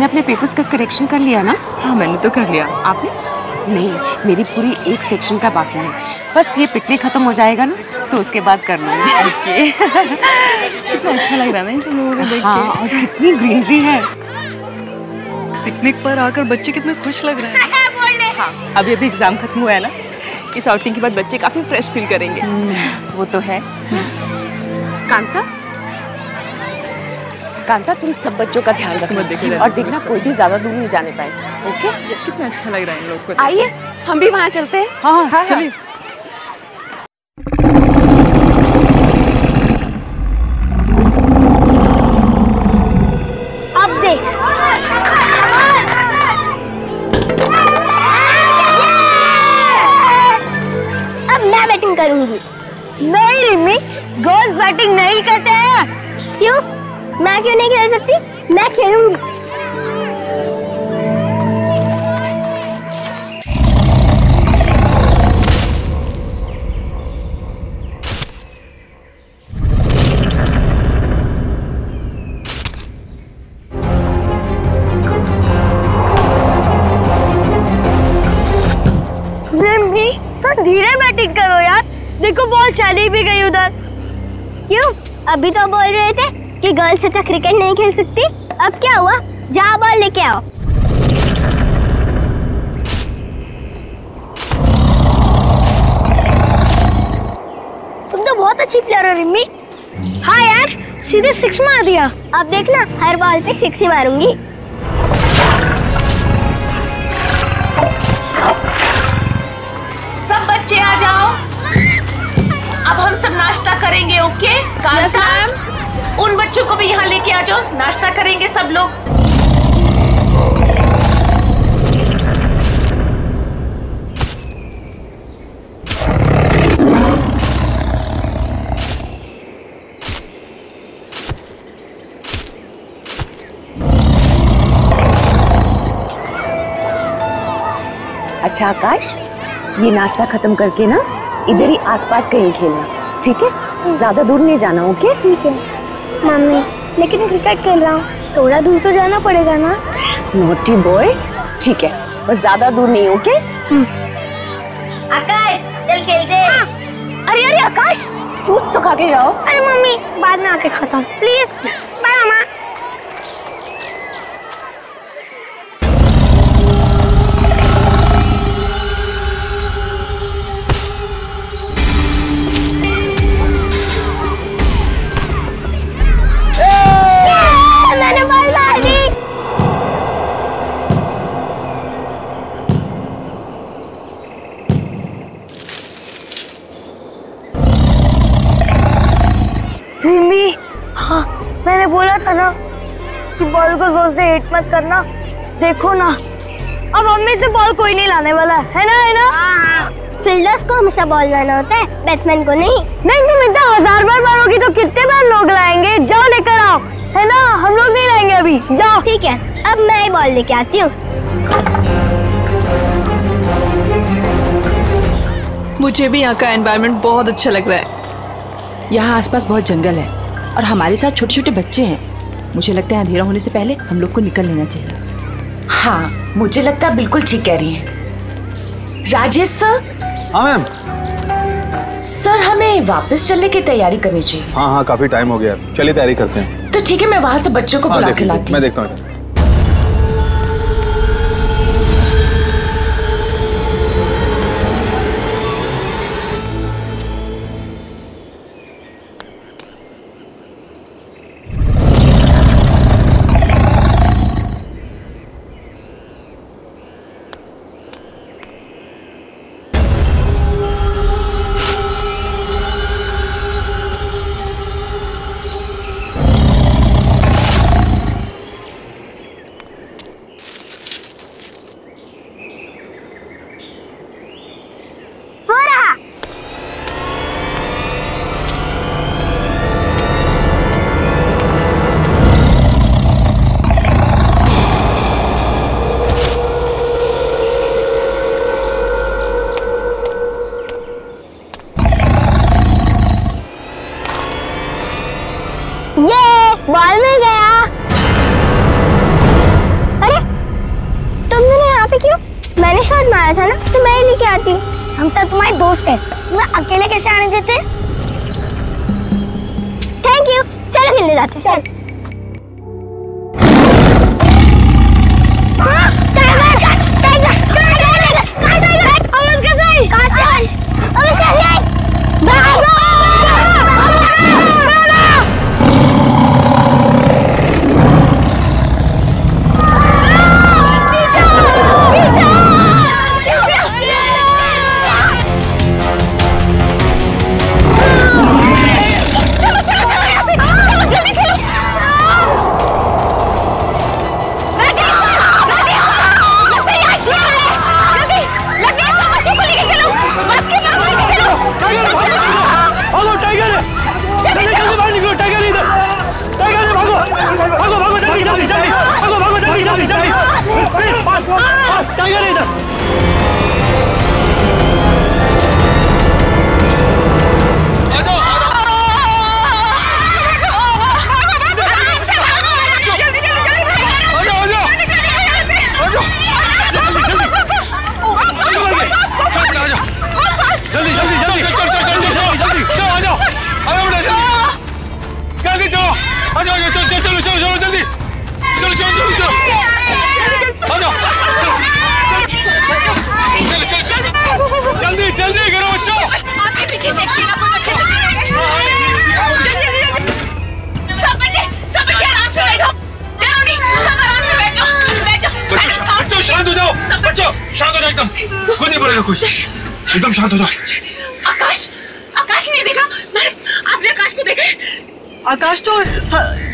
तुमने अपने पेपर्स का करेक्शन कर लिया ना? हाँ मैंने तो कर लिया, आपने? नहीं, मेरी पूरी एक सेक्शन का बाकी है। बस ये पिकनिक खत्म हो जाएगा ना तो उसके बाद कर लूँगी। ओके। कितना अच्छा लग रहा है ना इन सब लोगों को देख के। हाँ, और कितनी ग्रीनरी है। पिकनिक पर आकर बच्चे कितने खुश लग रहे हैं। हाँ, अभी अभी एग्जाम खत्म हुआ है ना, इस आउटिंग के बाद बच्चे काफी फ्रेश फील करेंगे। वो तो है। कांता, कांता तुम सब बच्चों का ध्यान रखना और देखना कोई भी ज्यादा दूर नहीं जाने पाए। ओके? कितना अच्छा लग रहा है इन लोगों को। आइए हम भी वहाँ चलते हैं। हाँ हाँ चलिए। नहीं रिम्मी, गोल्स बैटिंग नहीं करते हैं। क्यों? मैं क्यों नहीं खेल सकती? मैं खेलूंगी। रिम्मी, तो धीरे बैटिंग करो यार, देखो बॉल चली भी गई उधर। क्यों? अभी तो बोल रहे थे कि गर्ल्स अच्छा क्रिकेट नहीं खेल सकती, अब क्या हुआ? जा बॉल लेके आओ। तुम तो बहुत अच्छी प्लेयर हो रिम्मी। हाँ यार, सीधे सिक्स मार दिया। अब देखना हर बॉल पे सिक्स ही मारूंगी। सब बच्चे आ जाओ, अब हम सब नाश्ता करेंगे। ओके कांता, उन बच्चों को भी यहाँ लेके आ जाओ, नाश्ता करेंगे सब लोग। अच्छा आकाश, ये नाश्ता खत्म करके ना इधर ही आसपास कहीं खेलना, ठीक है? ज्यादा दूर नहीं जाना। ओके? ठीक है मम्मी, लेकिन क्रिकेट खेल रहा हूँ, थोड़ा दूर तो जाना पड़ेगा ना। नोटी बॉय, ठीक है बस ज्यादा दूर नहीं। ओके? आकाश चल खेलते हैं। हाँ। अरे अरे आकाश, फ्रूट्स तो खा के जाओ। अरे मम्मी बाद में आके खाता हूँ, प्लीज। Bye mamma. बॉल को जोर से हिट मत करना, देखो ना अब मम्मी से बॉल कोई नहीं लाने वाला है ना, है ना? फील्डर्स को हमेशा बॉल लाना होता है, बैट्समैन को नहीं। नहीं तुम इतना 1000 बार मारोगी तो कितने बार लोग लाएंगे? जाओ लेकर आओ, है ना? हम लोग नहीं लाएंगे अभी, जाओ। ठीक है, अब मैं ही बॉल लेके आती हूँ। मुझे भी यहाँ का एनवायरनमेंट बहुत अच्छा लग रहा है। यहाँ आसपास बहुत जंगल है और हमारे साथ छोटे छोटे बच्चे हैं। मुझे लगता है अंधेरा होने से पहले हम लोग को निकल लेना चाहिए। हाँ मुझे लगता है बिल्कुल ठीक कह रही हैं। राजेश सर। हाँ मैम। सर हमें वापस चलने की तैयारी करनी चाहिए। हाँ हाँ काफी टाइम हो गया, चलिए तैयारी करते हैं। तो ठीक है, मैं वहाँ से बच्चों को बुला के लाती हूँ। मैं देखता हूँ। ये बॉल में गया। मैंने शॉट मारा था ना तो मैं ही लेके आती। हम सब तुम्हारे दोस्त हैं, तुम्हें अकेले कैसे आने देते? थैंक यू, चलो खेलने जाते हैं। चल। एकदम शांत हो जाओ। आकाश, आकाश नहीं देखा? आपने आकाश को देखा? आकाश तो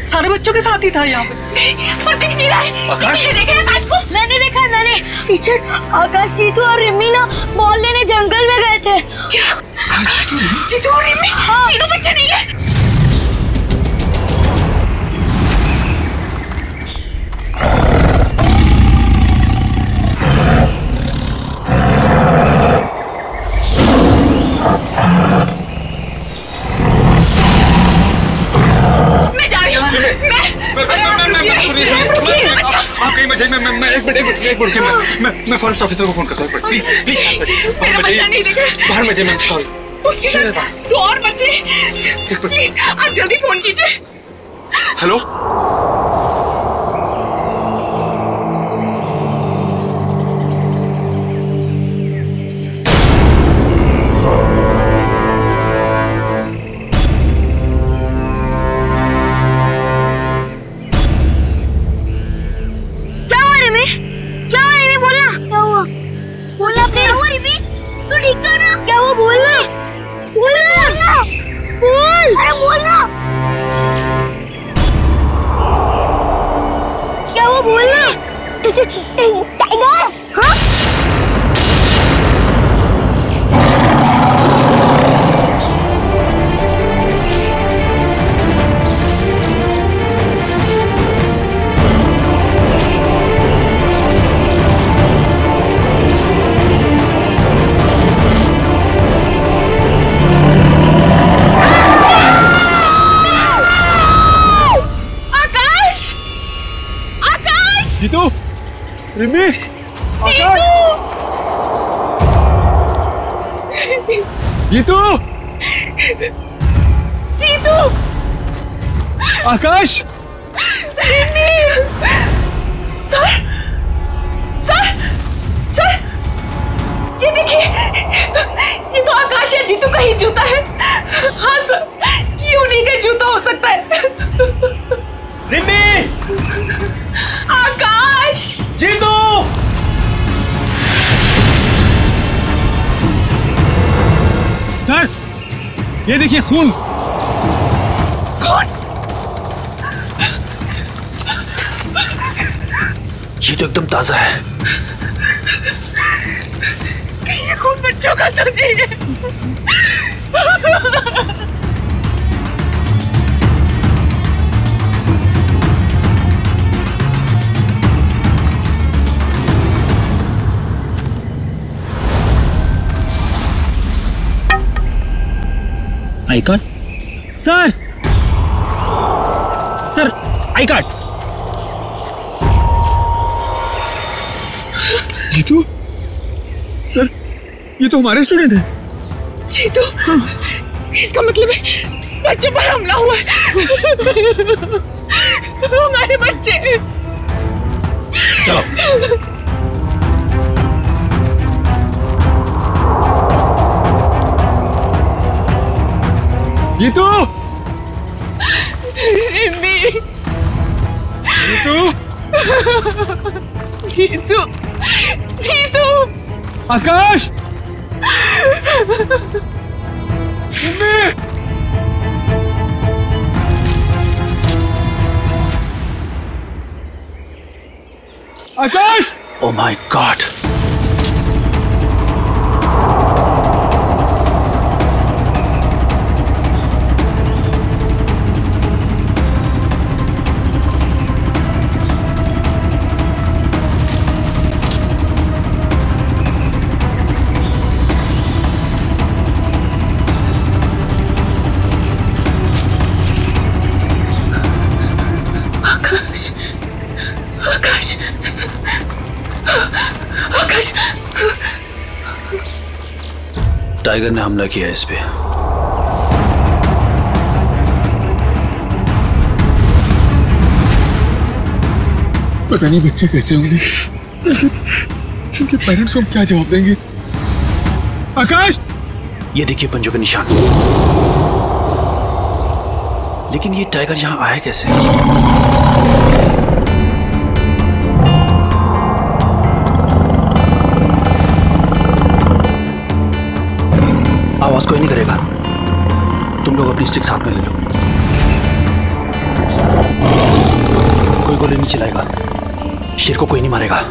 सारे बच्चों के साथ ही था यहाँ पर, दिख नहीं रहा है। आकाश ने देखा आकाश को? मैंने देखा, मैंने। टीचर, आकाश जीतू और रिम्मी ना बॉल लेने जंगल में गए थे। क्या? आकाश जीतू और रिम्मी तीनों बच्चे नहीं है? मैं फॉरेस्ट ऑफिसर को फोन करता हूँ। प्लीज प्लीज मेरा बच्चा नहीं दिख रहा। बाहर में जाइए मैम। सॉरी, उसके साथ दो और बच्चे। प्लीज आप जल्दी फोन कीजिए। Hello, Jitu, Jitu, Akash, sir, sir, sir, ये देखिए, ये तो आकाश या जीतू का ही जूता है। हाँ सर, ये उन्हीं का जूता हो सकता है। रिम्मी, आकाश, जीतू, सर ये देखिए खून। खून? ये तो एकदम ताजा है। ये खून बच्चों का तो नहीं है। I card? Sir, sir I card. Jitu, ये तो हमारे स्टूडेंट है। जीतू, इसका मतलब है बच्चों पर हमला हुआ है। हमारे बच्चे। चलो। Jitu, Rimmi, Jitu, Jitu, Jitu, Akash, Rimmi, Akash. Oh my God. Tiger ने हमला किया इस पे। पता नहीं बच्चे कैसे होंगे, इनके पेरेंट्स को हम क्या जवाब देंगे। आकाश, ये देखिए पंजों का निशान। लेकिन ये टाइगर यहाँ आया कैसे? आवाज कोई नहीं करेगा, तुम लोग अपनी स्टिक साथ में ले लो। कोई गोली नहीं चलाएगा, शेर को कोई नहीं मारेगा।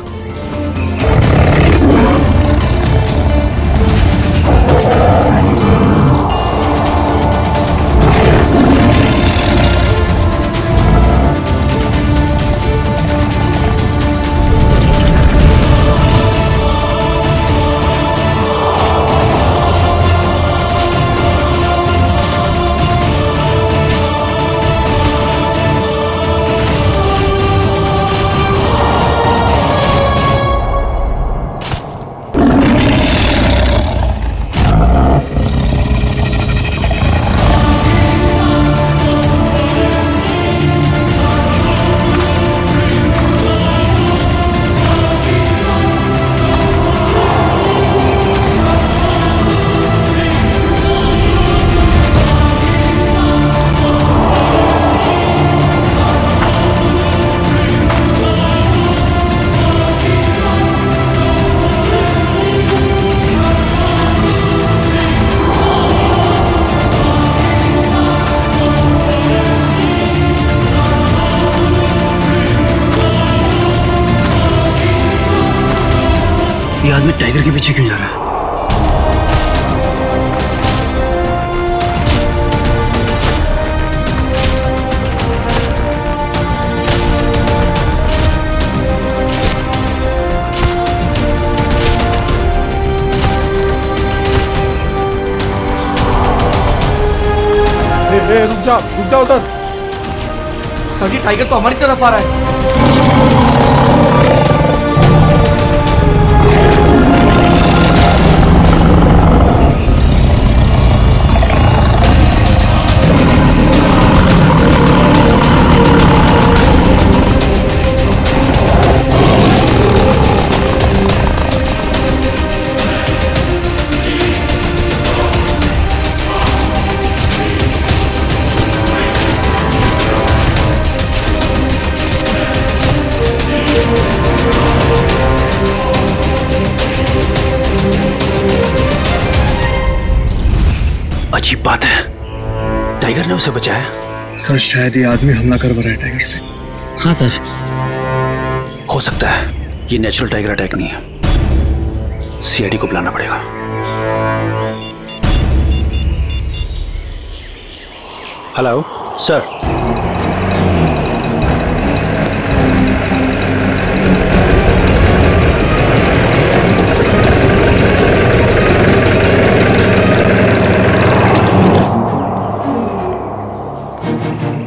टाइगर के पीछे क्यों जा रहा है? रुक जा उधर। सर जी, टाइगर तो हमारी तरफ आ रहा है। अच्छी बात है, टाइगर ने उसे बचाया। सर, शायद ये आदमी हमला करवा रहा है टाइगर से। हाँ सर, हो सकता है। ये नेचुरल टाइगर अटैक नहीं है, सीआईडी को बुलाना पड़ेगा। हेलो सर,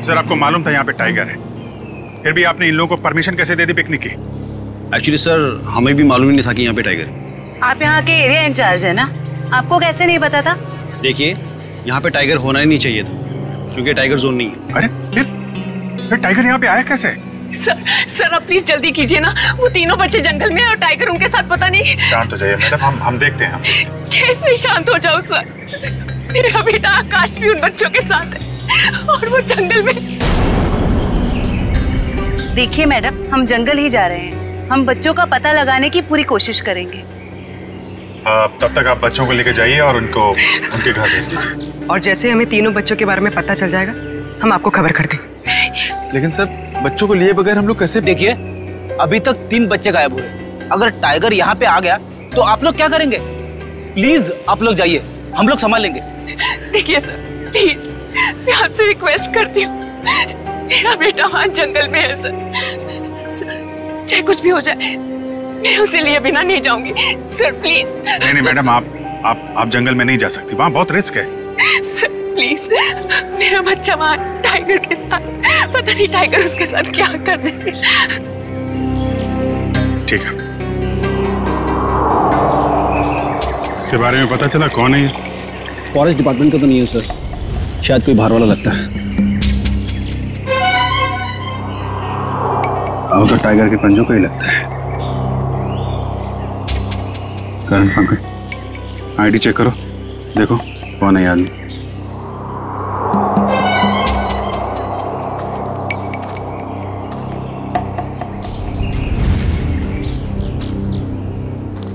सर आपको मालूम था यहाँ पे टाइगर है, फिर भी आपने इन लोगों को परमिशन कैसे दे दी पिकनिक की? एक्चुअली सर, हमें भी मालूम ही नहीं था कि यहाँ पे टाइगर है। आप यहाँ के एरिया इंचार्ज है ना, आपको कैसे नहीं पता था? देखिए यहाँ पे टाइगर होना ही नहीं चाहिए था क्योंकि टाइगर जोन नहीं है। अरे फिर टाइगर यहाँ पे आया कैसे? सर आप प्लीज जल्दी कीजिए ना, वो तीनों बच्चे जंगल में और टाइगर उनके साथ पता नहीं। शांत हो जाइए मैडम, हम देखते हैं। कैसे शांत हो जाओ सर, मेरा बेटा आकाश भी उन बच्चों के साथ है और वो जंगल में। देखिए मैडम हम जंगल ही जा रहे हैं, हम बच्चों का पता लगाने की पूरी कोशिश करेंगे। तब तक आप बच्चों को लेकर जाइए और उनको उनके घर भेज दीजिए। और जैसे हमें तीनों बच्चों के बारे में पता चल जाएगा हम आपको खबर कर देंगे। लेकिन सर बच्चों को लिए बगैर हम लोग कैसे? देखिए अभी तक 3 बच्चे गायब हुए, अगर टाइगर यहाँ पे आ गया तो आप लोग क्या करेंगे? प्लीज आप लोग जाइए, हम लोग संभाल लेंगे। देखिए सर प्लीज मैं आपसे रिक्वेस्ट करती हूँ, मेरा बेटा वहाँ जंगल में है सर, चाहे कुछ भी हो जाए मैं उसे लिए बिना नहीं जाऊंगी सर प्लीज। नहीं मैडम आप जंगल में नहीं जा सकती, वहाँ बहुत रिस्क है। सर प्लीज मेरा बच्चा वहाँ टाइगर के साथ, पता नहीं टाइगर उसके साथ क्या कर देंगे। ठीक है, इसके बारे में पता चला कौन है? फॉरेस्ट डिपार्टमेंट का तो नहीं है सर, शायद कोई बाहर वाला लगता है। तो टाइगर के पंजों को ही लगता है। करण पंकज आईडी चेक करो, देखो कौन है आदमी।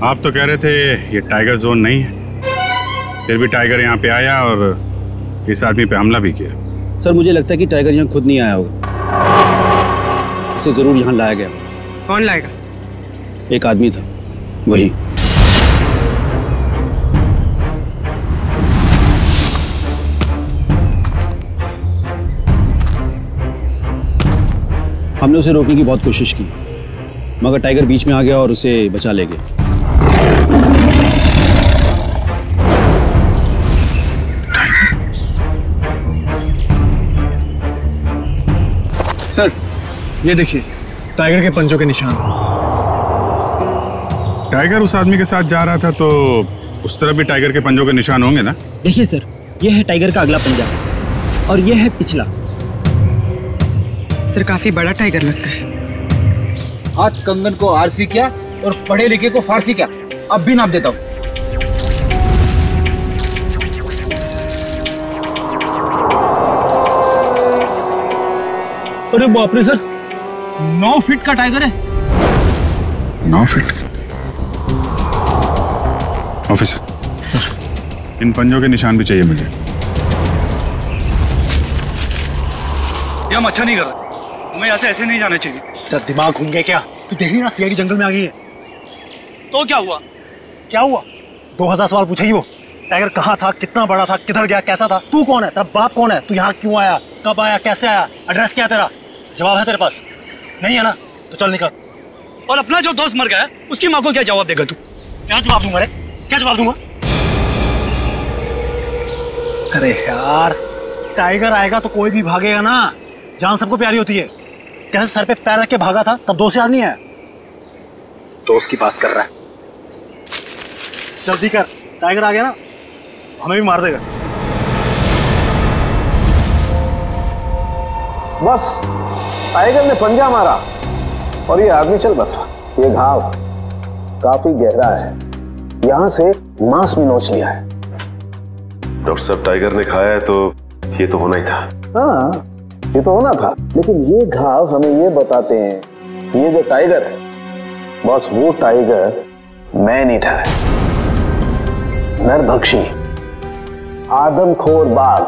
आप तो कह रहे थे ये टाइगर जोन नहीं है, फिर भी टाइगर यहाँ पे आया और इस आदमी पे हमला भी किया। सर मुझे लगता है कि टाइगर यहाँ खुद नहीं आया होगा, से जरूर यहाँ लाया गया। कौन लाएगा? एक आदमी था वही। हमने उसे रोकने की बहुत कोशिश की मगर टाइगर बीच में आ गया और उसे बचा ले गया। सर ये देखिए टाइगर के पंजों के निशान। टाइगर उस आदमी के साथ जा रहा था तो उस तरफ भी टाइगर के पंजों के निशान होंगे ना। देखिए सर ये है टाइगर का अगला पंजा और ये है पिछला। सर काफी बड़ा टाइगर लगता है। हाथ कंगन को आरसी क्या और पढ़े लिखे को फारसी क्या, अब भी नाप देता हूँ। अरे बाप रे सर 9 फीट का टाइगर है। 9 फीट ऑफिसर। सर इन पंजों के निशान भी चाहिए मुझे। ये हम अच्छा नहीं कर रहा, हमें यहाँ से ऐसे नहीं जाना चाहिए। तेरा दिमाग घूम गया क्या? तू देख रही ना सीआईडी जंगल में आ गई है। तो क्या हुआ? 2000 सवाल पूछेगी वो। टाइगर कहाँ था, कितना बड़ा था, किधर गया, कैसा था, तू कौन है, तेरा बाप कौन है, तू यहाँ क्यों आया, कब आया, कैसे आया, एड्रेस क्या है तेरा? जवाब है तेरे पास? नहीं है ना तो चल निकल। और अपना जो दोस्त मर गया उसकी माँ को क्या जवाब देगा तू? क्या जवाब दूंगा रे, क्या जवाब दूंगा? अरे यार टाइगर आएगा तो कोई भी भागेगा ना, जान सबको प्यारी होती है। कैसे सर पे पैर रख के भागा था तब दोस्त याद नहीं आया। दोस्त की बात कर रहा है, जल्दी कर, टाइगर आ गया ना हमें भी मार देगा। बस टाइगर ने पंजा मारा और ये आदमी चल बसा। ये घाव काफी गहरा है, यहां से मांस भी नोच लिया है। डॉक्टर साहब टाइगर ने खाया है तो ये तो होना ही था। हाँ ये तो होना था, लेकिन ये घाव हमें ये बताते हैं ये जो टाइगर है बस वो टाइगर मैन ईटर है, नरभक्षी, आदमखोर बाघ।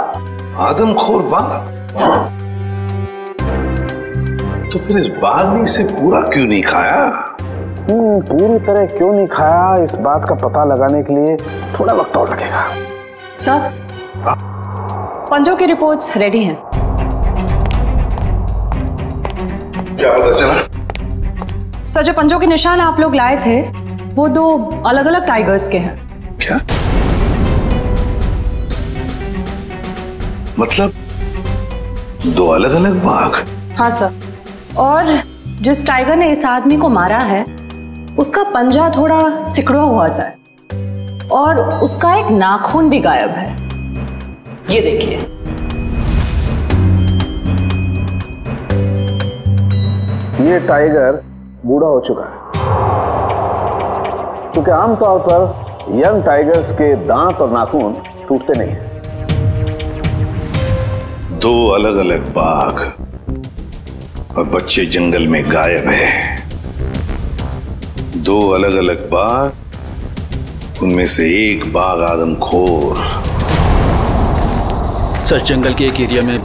आदमखोर बाघ? हाँ। तो फिर इस बाघ ने इसे पूरा क्यों नहीं खाया? पूरी तरह क्यों नहीं खाया, इस बात का पता लगाने के लिए थोड़ा वक्त और लगेगा। सर पंजों की रिपोर्ट्स रेडी हैं। क्या पता चला? सर जो पंजों के निशान आप लोग लाए थे वो 2 अलग अलग टाइगर्स के हैं। क्या मतलब 2 अलग अलग बाघ? हाँ सर, और जिस टाइगर ने इस आदमी को मारा है उसका पंजा थोड़ा सिकुड़ा हुआ सा है और उसका एक नाखून भी गायब है। ये देखिए। ये टाइगर बूढ़ा हो चुका है, क्योंकि आमतौर पर यंग टाइगर्स के दांत और नाखून टूटते नहीं हैं। दो अलग अलग बाघ और बच्चे जंगल में गायब है। दो अलग अलग बाघ, उनमें से एक बाघ आदमखोर। सर, जंगल के एक एरिया में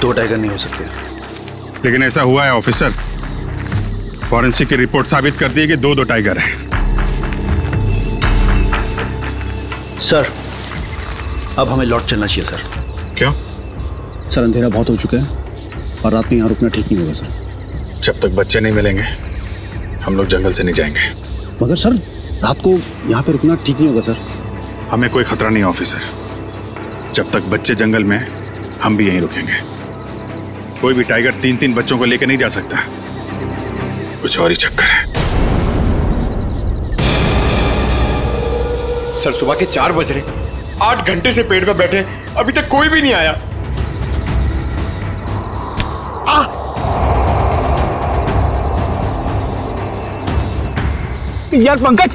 दो टाइगर नहीं हो सकते। लेकिन ऐसा हुआ है ऑफिसर। फॉरेंसिक की रिपोर्ट साबित करती है कि दो टाइगर हैं। सर, अब हमें लौट चलना चाहिए सर। क्यों? सर, अंधेरा बहुत हो चुका है और रात में यहाँ रुकना ठीक नहीं होगा सर। जब तक बच्चे नहीं मिलेंगे हम लोग जंगल से नहीं जाएंगे। मगर सर, रात को यहाँ पे रुकना ठीक नहीं होगा सर। हमें कोई खतरा नहीं है ऑफिसर। जब तक बच्चे जंगल में, हम भी यहीं रुकेंगे। कोई भी टाइगर 3-3 बच्चों को लेकर नहीं जा सकता। कुछ और ही चक्कर है सर। सुबह के 4 बज रहे, 8 घंटे से पेड़ पर बैठे, अभी तक कोई भी नहीं आया। यार पंकज,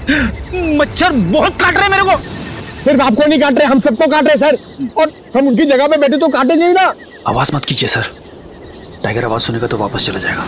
मच्छर बहुत काट रहे हैं मेरे को। सिर्फ आपको नहीं काट रहे, हम सबको काट रहे सर। और हम उनकी जगह पे बैठे तो काटेंगे ही ना। आवाज मत कीजिए सर, टाइगर आवाज सुनेगा तो वापस चला जाएगा।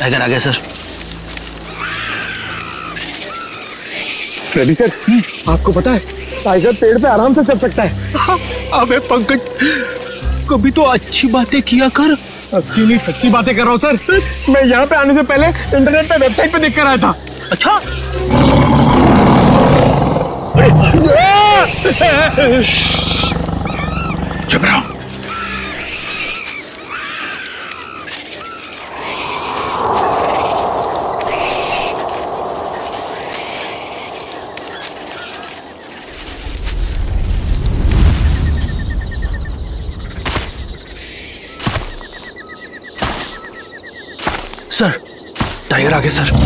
टाइगर आ गया सर। फ्रेडी सर, आपको पता है टाइगर पेड़ पे आराम से चढ़ सकता है। अबे पंकज, कभी तो अच्छी बातें किया कर। अच्छी नहीं, सच्ची बातें कर रहा हूँ सर। मैं यहाँ पे आने से पहले इंटरनेट पे वेबसाइट पे देख कर आया था। अच्छा, चुप रहो। सर, टाइगर आ गया सर।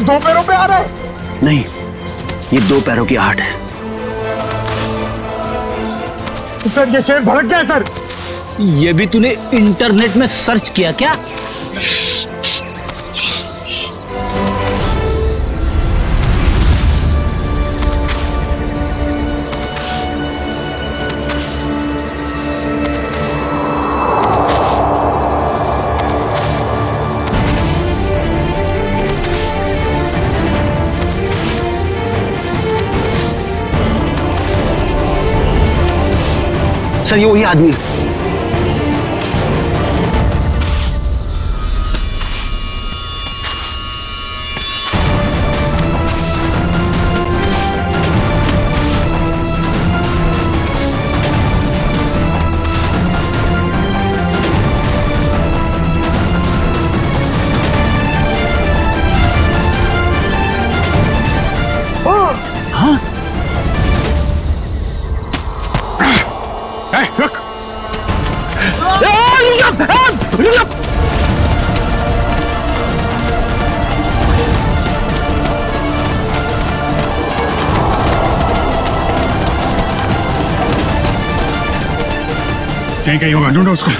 ये 2 पैरों पे आ रहा है। नहीं, ये 2 पैरों की आहट है। सर ये शेर भड़क गया सर। ये भी तूने इंटरनेट में सर्च किया क्या? सर ये वही आदमी है। कहीं कहीं होगा, ढूंढो उसको।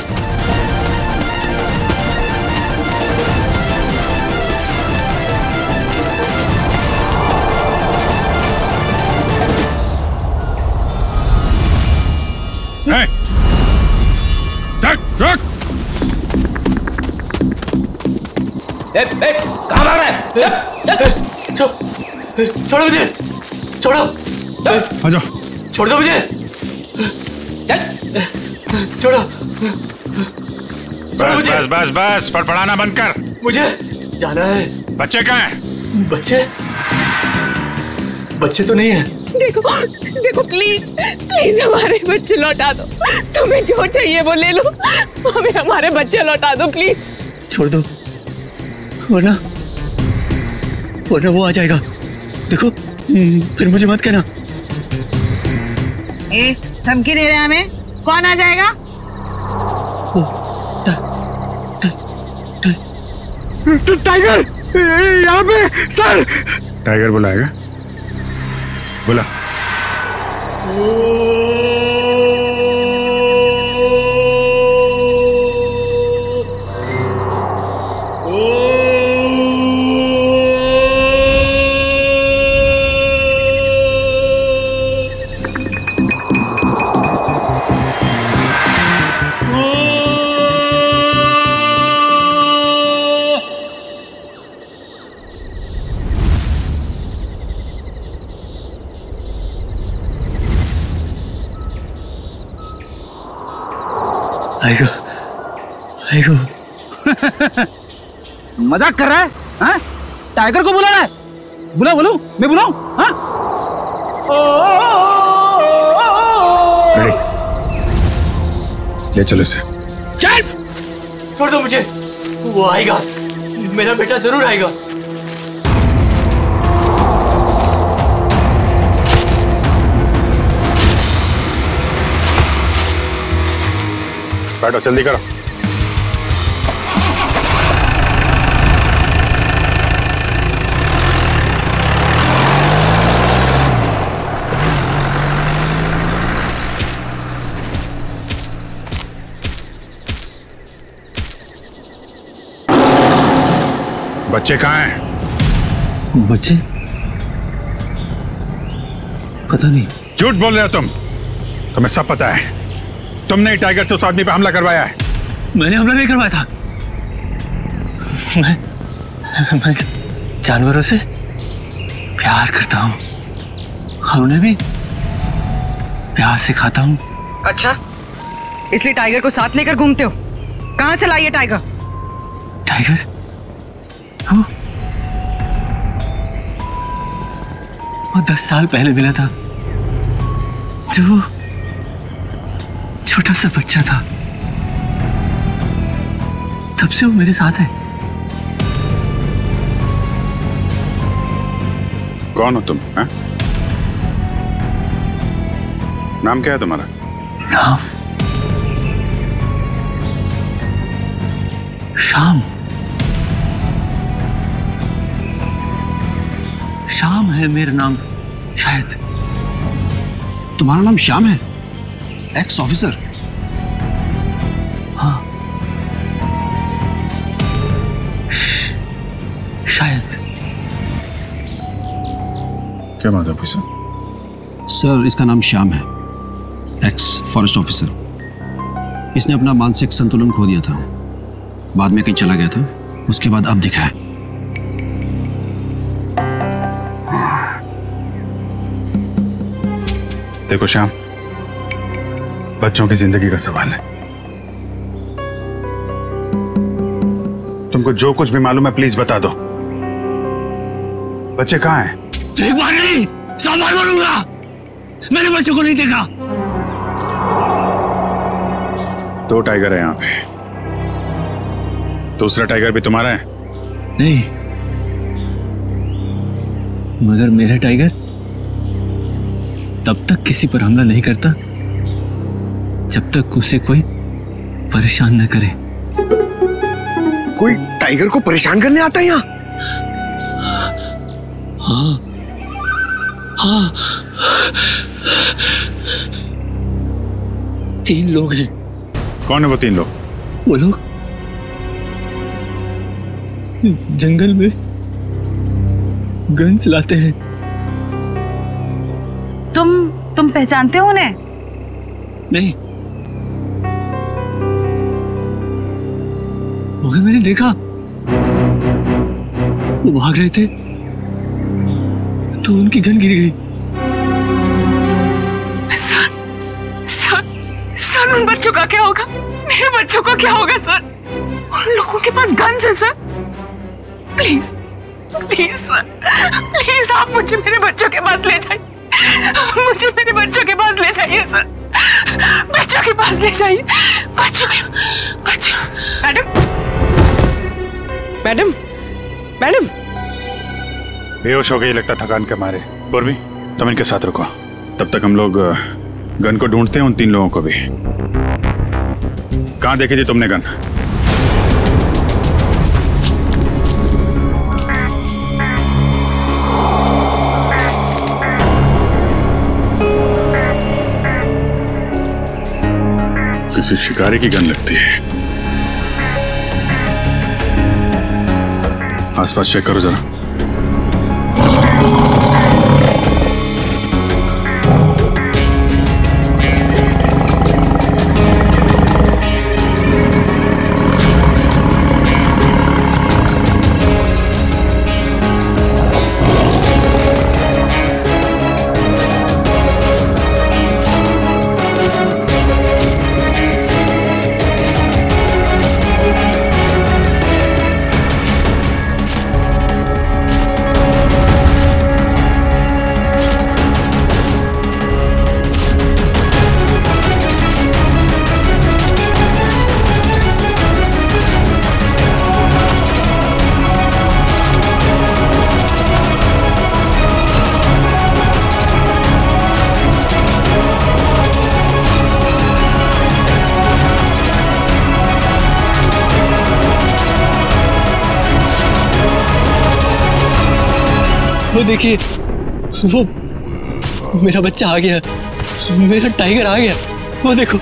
कहाँ भाग रहा है? छोड़ो मुझे, छोड़ो। आ जाओ, छोड़ दो मुझे, छोड़ो। बस बस बस बस, फड़फड़ाना बंद कर। मुझे जाना है। बच्चे कहाँ हैं? बच्चे बच्चे तो नहीं है। देखो देखो प्लीज प्लीज हमारे बच्चे लौटा दो। तुम्हें जो चाहिए वो ले लो, हमें हमारे बच्चे लौटा दो प्लीज। छोड़ दो वरना वरना वो आ जाएगा। देखो फिर मुझे मत कहना। ए धमकी दे रहे हैं हमें? कौन आ जाएगा? ओ, टाइगर यहाँ पे सर। टाइगर बुलाएगा, बुला। मजाक कर रहा है? हाँ? टाइगर को बुला रहा है? बुला बोलू मैं? बुलाऊ? हाँ? ले चलो इसे। चल! छोड़ दो मुझे, वो आएगा, मेरा बेटा जरूर आएगा। बैठो, जल्दी करो। बच्चे कहाँ हैं? बच्चे पता नहीं। झूठ बोल रहे हो तुम, तुम्हें सब पता है। तुमने टाइगर से उस आदमी पर हमला करवाया है। मैंने हमला नहीं करवाया था। मैं जानवरों से प्यार करता हूँ और उन्हें भी प्यार सिखाता हूँ। अच्छा, इसलिए टाइगर को साथ लेकर घूमते हो? कहाँ से लाइए टाइगर? टाइगर वो 10 साल पहले मिला था, जो छोटा सा बच्चा था। तब से वो मेरे साथ है। कौन हो तुम? है? नाम क्या है तुम्हारा? नाम श्याम। श्याम है मेरा नाम। शायद तुम्हारा नाम श्याम है? Ex officer? हाँ शायद। क्या बात है ऑफिसर? सर इसका नाम श्याम है, एक्स फॉरेस्ट ऑफिसर। इसने अपना मानसिक संतुलन खो दिया था, बाद में कहीं चला गया था, उसके बाद अब दिखा है। देखो श्याम, बच्चों की जिंदगी का सवाल है, तुमको जो कुछ भी मालूम है प्लीज बता दो। बच्चे कहाँ हैं? एक बार नहीं, 100 बार बोलूंगा, मैंने बच्चों को नहीं देखा। 2 टाइगर हैं यहाँ पे, दूसरा टाइगर भी तुम्हारा है? नहीं, मगर मेरा टाइगर तब तक किसी पर हमला नहीं करता जब तक उसे कोई परेशान न करे। कोई टाइगर को परेशान करने आता है यहाँ? हाँ हाँ, 3 लोग हैं। कौन है वो 3 लोग? वो लोग जंगल में गन चलाते हैं। तुम पहचानते हो उन्हें? नहीं, मगर मैंने देखा वो भाग रहे थे तो उनकी गन गिर गई। सर उन बच्चों का क्या होगा? मेरे बच्चों का क्या होगा सर? उन लोगों के पास गन्स है sir. Please please sir, please आप मुझे मेरे बच्चों के पास ले जाइए, मुझे मेरे बच्चों के पास ले जाइए सर, बच्चों के पास ले जाइए, बच्चों। मैडम मैडम बेहोश हो गई लगता थकान के मारे। पूर्वी तुम इनके साथ रुको, तब तक हम लोग गन को ढूंढते हैं, उन 3 लोगों को भी। कहाँ देखी थी तुमने गन? किसी शिकारी की गन लगती है। आसपास चेक करो जरा। देखिए वो मेरा बच्चा आ गया, मेरा टाइगर आ गया, वो देखो।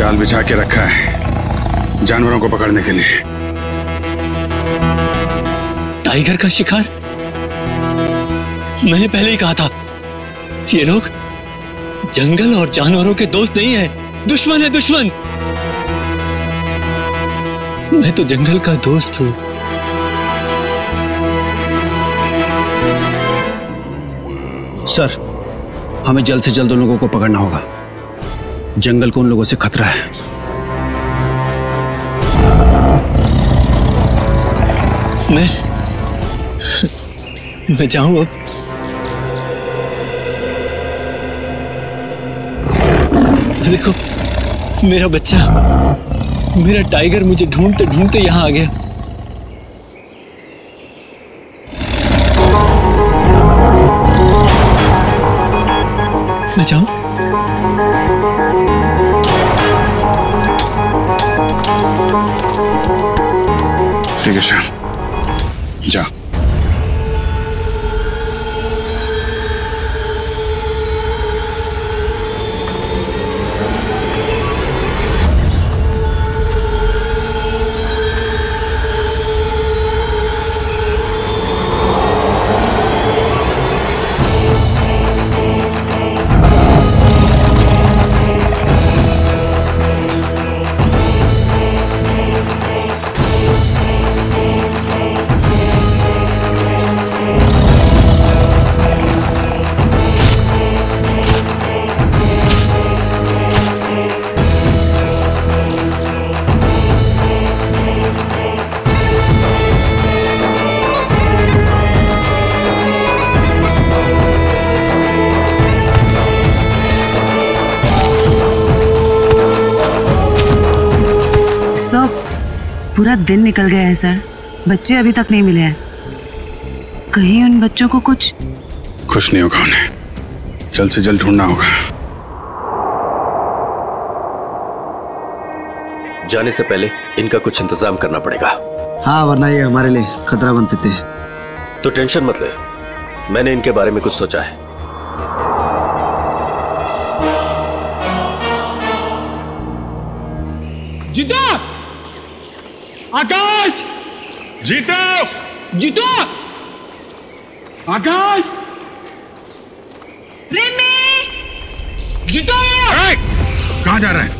जाल बिछा के रखा है जानवरों को पकड़ने के लिए। टाइगर का शिकार? मैंने पहले ही कहा था ये लोग जंगल और जानवरों के दोस्त नहीं है, दुश्मन है दुश्मन। मैं तो जंगल का दोस्त हूं। सर, हमें जल्द से जल्द उन लोगों को पकड़ना होगा। जंगल को उन लोगों से खतरा है। मैं जाऊं अब? देखो मेरा बच्चा, मेरा टाइगर मुझे ढूंढते ढूंढते यहां आ गया। मैं जाऊं? ठीक है श्याम, जा। पूरा दिन निकल गया है सर, बच्चे अभी तक नहीं मिले हैं। कहीं उन बच्चों को कुछ नहीं होगा, उन्हें जल्द से जल्द ढूंढना होगा। जाने से पहले इनका कुछ इंतजाम करना पड़ेगा। हाँ, वरना ये हमारे लिए खतरा बन सकते हैं। तो टेंशन मत ले, मैंने इनके बारे में कुछ सोचा है। जिता, आकाश, जीतू, जीतू, आकाश, रिम्मी, जीतू। कहाँ जा रहा है?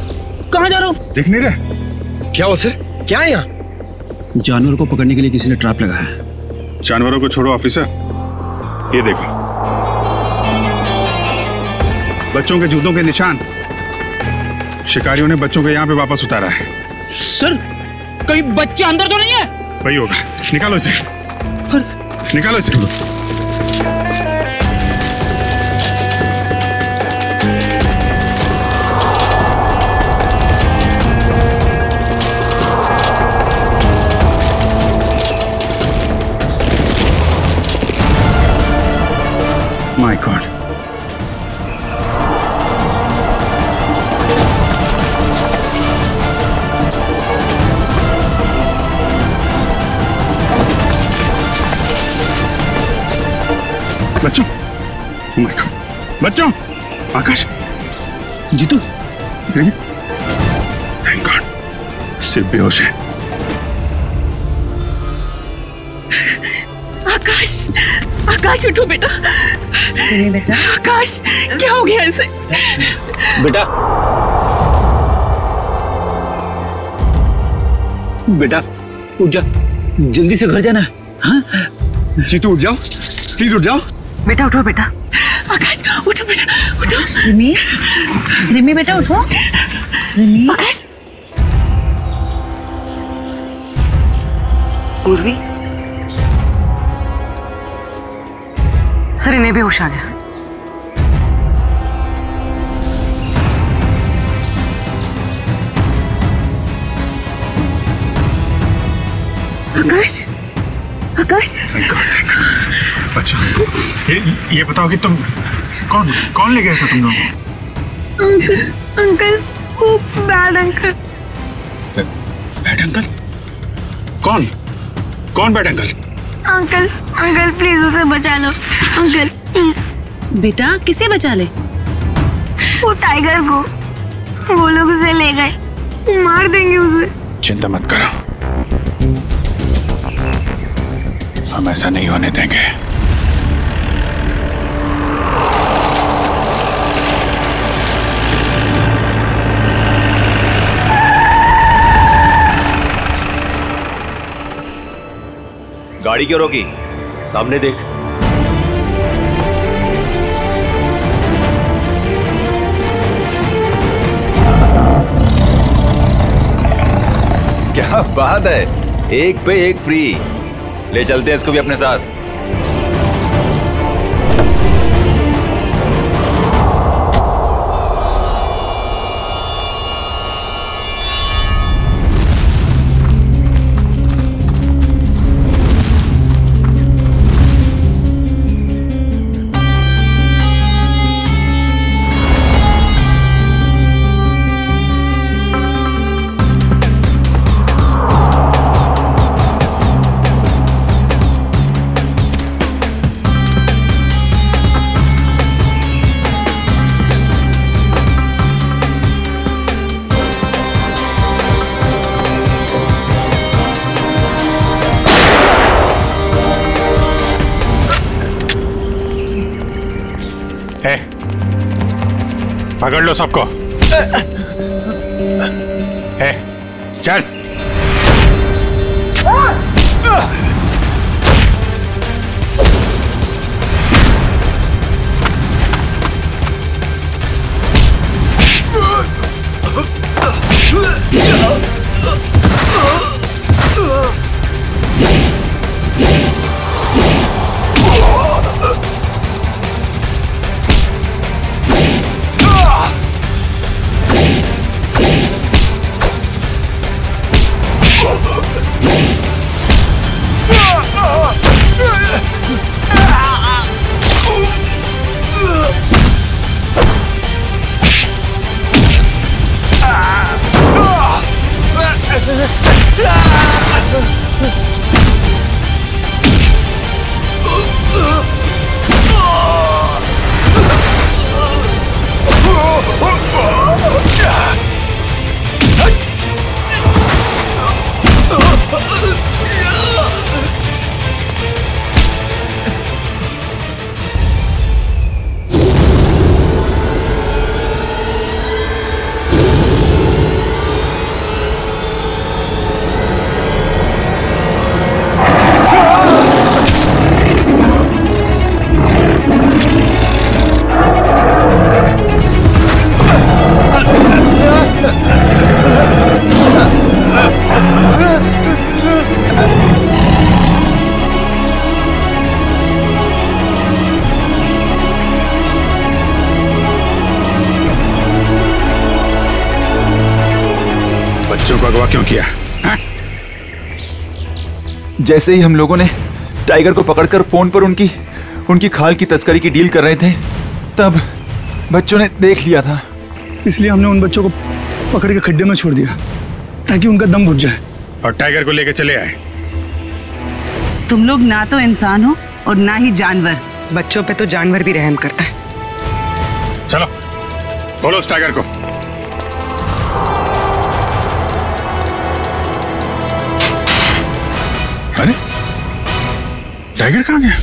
कहाँ जा रहा हूँ? दिख नहीं रहा। क्या हो सर, क्या है यहाँ? जानवर को पकड़ने के लिए किसी ने ट्रैप लगाया है। जानवरों को छोड़ो ऑफिसर, ये देखो बच्चों के जूतों के निशान। शिकारियों ने बच्चों के यहाँ पे वापस उतारा है। सर, कोई बच्चे अंदर तो नहीं है? वही होगा, निकालो इसे। पर... निकालो इसे। माय गॉड, बच्चों, oh my God, बच्चों, आकाश, जीतू, थैंक गॉड, सिर्फ बेहोश है। आकाश, आकाश उठो बेटा। नहीं बेटा। आकाश, क्या हो गया इसे? बेटा, बेटा, उठ जा, जल्दी से घर जाना। हाँ? जीतू उठ जाओ, प्लीज उठ जाओ। बेटा उठो बेटा। आकाश उठो बेटा, उठो। रिम्मी, रिम्मी बेटा उठो। रिम्मी, आकाश, पूर्वी। सर, इन्हें भी होश आ गया। आकाश, आकाश, अच्छा ये बताओ कि तुम कौन ले गए थे? तुम लोग अंकल, वो बैड अंकल। Bad uncle? कौन bad uncle? Uncle, uncle please उसे बचा लो। Uncle please. बेटा किसे बचा ले? वो टाइगर को। वो लोग उसे ले गए, मार देंगे उसे। चिंता मत करो, हम ऐसा नहीं होने देंगे। गाड़ी क्यों रोकी? सामने देख। क्या बात है, एक पे एक फ्री। ले चलते हैं इसको भी अपने साथ। पकड़ लो सबको। ए, चल। क्यों किया हा? जैसे ही हम लोगों ने टाइगर को पकड़कर फोन पर उनकी खाल की तस्करी की डील कर रहे थे, तब बच्चों ने देख लिया था। इसलिए हमने उन बच्चों को पकड़ के खड्डे में छोड़ दिया ताकि उनका दम बुझ जाए और टाइगर को लेकर चले आए। तुम लोग ना तो इंसान हो और ना ही जानवर। बच्चों पे तो जानवर भी रहम करता है। चलो बोलो उस टाइगर को। अरे टाइगर कहाँ गया?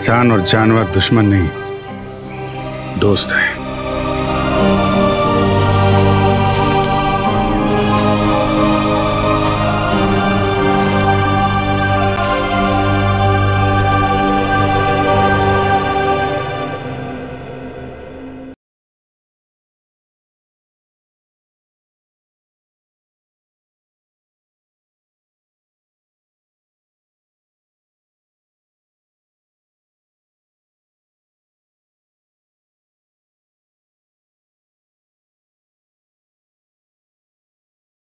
इंसान और जानवर दुश्मन नहीं, दोस्त है।